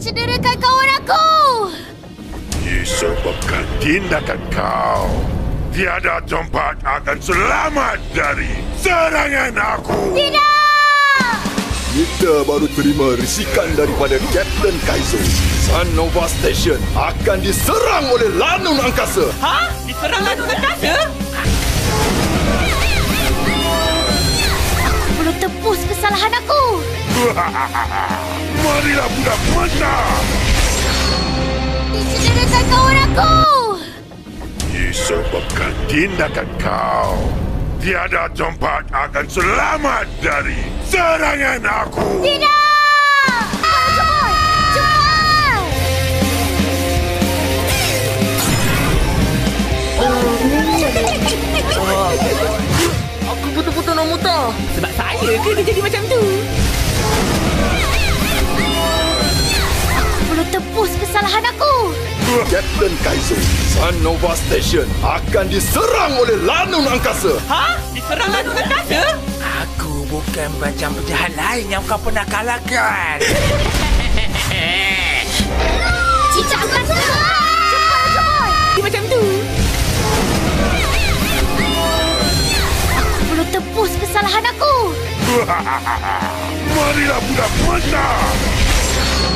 cederakan kawan aku. Disebabkan tindakan kau, tiada tempat akan selamat dari serangan aku. Tidak! Kita baru terima risikan daripada Kapten Kaizo. Sunnova Station akan diserang oleh Lanun Angkasa. Ha? Diserang Lanun Angkasa? Aku belum tebus kesalahan aku. Marilah budak mentah. Dicederakan kawan aku. Disebabkan tindakan kau, tiada tempat akan selamat dari serangan aku. Tidak! Cepat! Cepat! Aku betul-betul nak muntah. Sebab saya ke dia jadi macam tu? Aku belum tebus kesalahan aku. Kapten Kaiser, Sunnova Station akan diserang oleh Lanun Angkasa. Ha? Diserang Lanun Angkasa? Aku bukan macam penjahat lain yang kau pernah kalahkan. Cicak Angkasa! Cepat, cepat! Dia macam tu. Aku belum tebus kesalahan aku. Marilah budak masa!